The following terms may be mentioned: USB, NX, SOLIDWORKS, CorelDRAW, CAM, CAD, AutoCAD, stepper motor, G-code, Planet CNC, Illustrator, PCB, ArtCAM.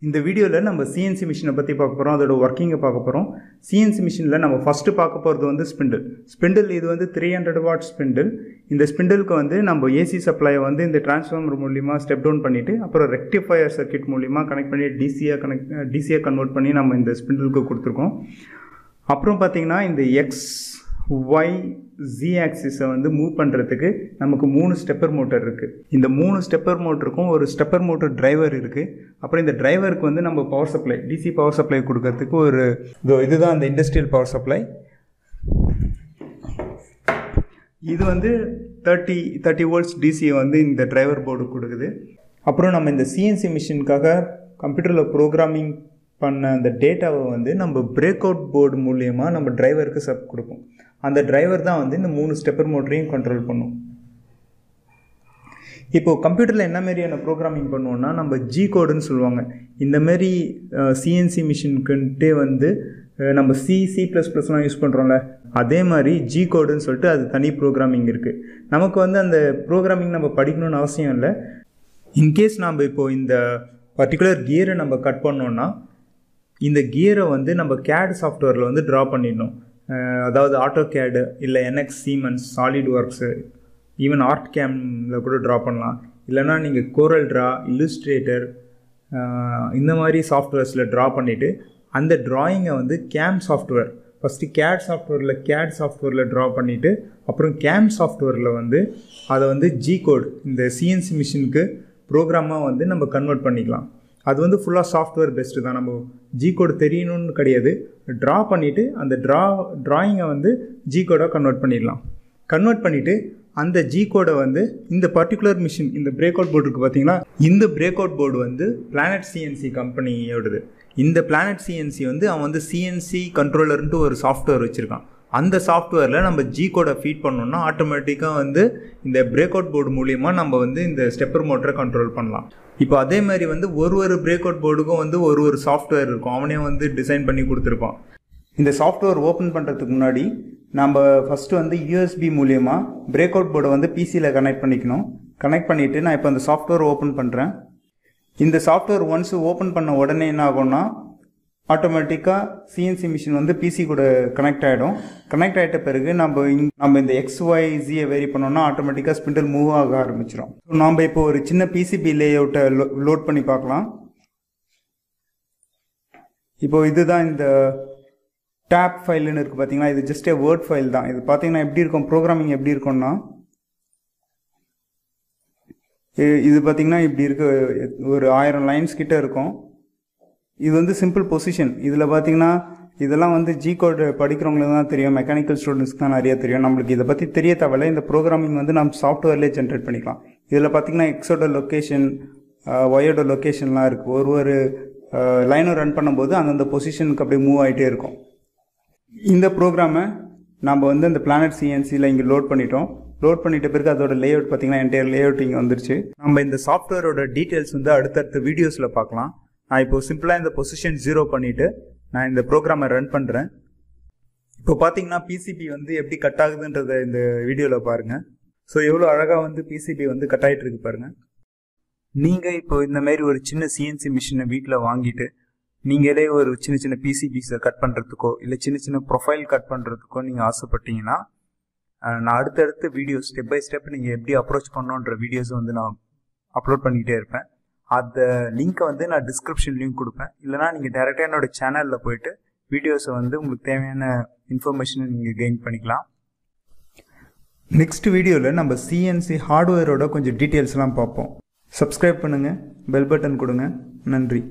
In the video, we will see CNC machine working. CNC machine, we will first see spindle. Spindle is 300 watt spindle. In the spindle, we will AC supply in the transformer step down, and rectifier circuit connect DC convert in the spindle. Then, in the X, Y, Z axis move பண்றதுக்கு நமக்கு 3 stepper motor இருக்கு. இந்த 3 stepper motorக்கும் ஒரு stepper motor driver இருக்கு. அப்புறம் இந்த driverக்கு நம்ம power supply DC power supply கொடுக்கிறதுக்கு ஒரு இதுதான் அந்த industrial power supply. இது 30 volts DC இந்த driver board கொடுக்குது. அப்புறம் நம்ம இந்த CNC machineக்காக computerல programming பண்ண அந்த டேட்டாவை நம்ம breakout board மூலமா நம்ம driverக்கு sub கொடுப்போம். அந்த driver தான் இந்த 3 stepper motor-ஐயும் control பண்ணும். இப்போ கம்ப்யூட்டர்ல என்ன மாதிரியான programming பண்ணுவோம்னா நம்ம G-code ன்னு சொல்வாங்க. இந்த மாதிரி CNC machine-க்குன்டே நம்ம C++லாம் யூஸ் பண்றோம்ல, அதே மாதிரி G-code ன்னு சொல்லிட்டு அது தனி programming இருக்கு. நமக்கு அந்த programming நம்ம படிக்கணும்னு அவசியம் இல்லை. In case நாம இப்போ இந்த particular gear-ஐ நம்ம கட் பண்ணோம்னா இந்த gear-ஐ நம்ம CAD software-ல draw பண்ணிடணும். அதாவது AutoCAD இல்ல NX Siemens SolidWorks even ArtCAM ல கூட draw பண்ணலாம். இல்லனா நீங்க CorelDRAW Illustrator இந்த மாதிரி சாஃப்ட்வேர்ஸ்ல draw பண்ணிட்டு அந்த drawing-ஐ CAM software first CAD software-ல draw பண்ணிட்டு அப்புறம் CAM software-ல அத G-code இந்த CNC machine-க்கு program-ஆ நம்ம convert பண்ணிக்கலாம். அது full-ஆ software based தான். நம்ம G-code தெரியணும்னு கிடையாது, draw பண்ணிட்டு அந்த drawing-ஐ G-code-ஆ கன்வர்ட் பண்ணிடலாம். கன்வர்ட் பண்ணிட்டு அந்த G-code-ஐ இந்த particular machine இந்த breakout board இருக்கு பாத்தீங்களா, இந்த breakout board Planet CNC கம்பெனியோடது. இந்த Planet CNC அவன் CNC controller-ன்ட்டு ஒரு software வச்சிருக்கான். அந்த சாஃப்ட்வேர்ல நம்ம G-code-ஐ ஃபீட் பண்ணோம்னா ஆட்டோமேட்டிக்கா இந்த breakout board மூலமா நம்ம இந்த stepper motor-ஐ கண்ட்ரோல் பண்ணலாம். இப்போ அதே மாதிரி ஒரு breakout board-க்கும் ஒரு சாஃப்ட்வேர் இருக்கும். அவனே டிசைன் பண்ணி கொடுத்திருப்பான். இந்த சாஃப்ட்வேர் ஓபன் பண்றதுக்கு முன்னாடி நம்ம ஃபர்ஸ்ட் USB மூலமா breakout board-ஐ PC-ல கனெக்ட் பண்ணிக்கணும். கனெக்ட் பண்ணிட்டு நான் இப்போ அந்த சாஃப்ட்வேர் ஓபன் பண்றேன். இந்த சாஃப்ட்வேர் ஒன்ஸ் ஓபன் பண்ண உடனே என்ன ஆகும்னா ஆட்டோமேட்டிக்கா CNC machine PC கூட கனெக்ட் ஆயிடும். கனெக்ட் ஆயிட்ட பிறகு நம்ம இந்த XYZ வேரி பண்ணோம்னா ஆட்டோமேட்டிக்கா ஸ்பிண்டல் மூவ் ஆக ஆரம்பிச்சிரும். நாம இப்போ ஒரு சின்ன PCB லேஅவுட்டை லோட் பண்ணி பார்க்கலாம். இப்போ இதுதான் இந்த tab ஃபைல்னு இருக்கு பாத்தீங்களா, இது just a word file தான். இது பாத்தீங்கன்னா எப்படி இருக்கும், programming எப்படி இருக்கும்னா இது பாத்தீங்கன்னா இப்படி இருக்கு. ஒரு 1000 lines கிட்ட இருக்கும். இது சிம்பிள் பொசிஷன். இதில் பார்த்தீங்கன்னா இதெல்லாம் G-code படிக்கிறவங்களுக்கு தான் தெரியும், மெக்கானிக்கல் ஸ்டூடெண்ட்ஸ்க்கு தான் நிறைய தெரியும். நம்மளுக்கு இதை பற்றி தெரிய தேவையில்ல. இந்த ப்ரோக்ராமிங் நம்ம சாஃப்ட்வேர்லேயே ஜென்ரேட் பண்ணிக்கலாம். இதில் பார்த்தீங்கன்னா எக்ஸோட லொக்கேஷன் ஒயோட லொக்கேஷன்லாம் இருக்குது. ஒரு லைனும் ரன் பண்ணும்போது அந்தந்த பொசிஷனுக்கு அப்படியே மூவ் ஆகிட்டே இருக்கும். இந்த ப்ரோக்ராமை நம்ம அந்த Planet CNC-ல இங்கே லோட் பண்ணிட்டோம். லோட் பண்ணிட்ட பிறகு அதோட லேஅவுட் பார்த்தீங்கன்னா என்டையர் லேஅவுட் இங்கே வந்துருச்சு. நம்ம இந்த சாஃப்ட்வேரோட டீட்டெயில்ஸ் அடுத்தடுத்த வீடியோஸில் பார்க்கலாம். நான் இப்போ சிம்பிளாக இந்த பொசிஷன் 0 பண்ணிவிட்டு நான் இந்த ப்ரோக்ராமை ரன் பண்ணுறேன். இப்போ பார்த்தீங்கன்னா PCB எப்படி கட் ஆகுதுன்றத இந்த வீடியோவில் பாருங்கள். ஸோ எவ்வளோ அழகாக PCB கட் ஆகிட்டு இருக்கு பாருங்கள். நீங்கள் இப்போ இந்த மாதிரி ஒரு சின்ன CNC மிஷினை வீட்டில் வாங்கிட்டு நீங்களே ஒரு சின்ன சின்ன PCBஸை கட் பண்ணுறதுக்கோ இல்லை சின்ன சின்ன ப்ரொஃபைல் கட் பண்ணுறதுக்கோ நீங்கள் ஆசைப்பட்டீங்கன்னா நான் அடுத்தடுத்து வீடியோ ஸ்டெப் பை ஸ்டெப் நீங்கள் எப்படி அப்ரோச் பண்ணோன்ற வீடியோஸை நான் அப்லோட் பண்ணிக்கிட்டே இருப்பேன். அந்த லிங்க்கை நான் டிஸ்கிரிப்ஷன்லையும் கொடுப்பேன். இல்லைனா நீங்கள் டேரெக்டாக என்னோடய சேனலில் போயிட்டு வீடியோஸை உங்களுக்கு தேவையான இன்ஃபர்மேஷனை நீங்கள் கெயின் பண்ணிக்கலாம். நெக்ஸ்ட் வீடியோவில் நம்ம CNC ஹார்ட்வேரோட கொஞ்சம் டீட்டெயில்ஸ்லாம் பார்ப்போம். சப்ஸ்கிரைப் பண்ணுங்கள், பெல் பட்டன் கொடுங்க. நன்றி.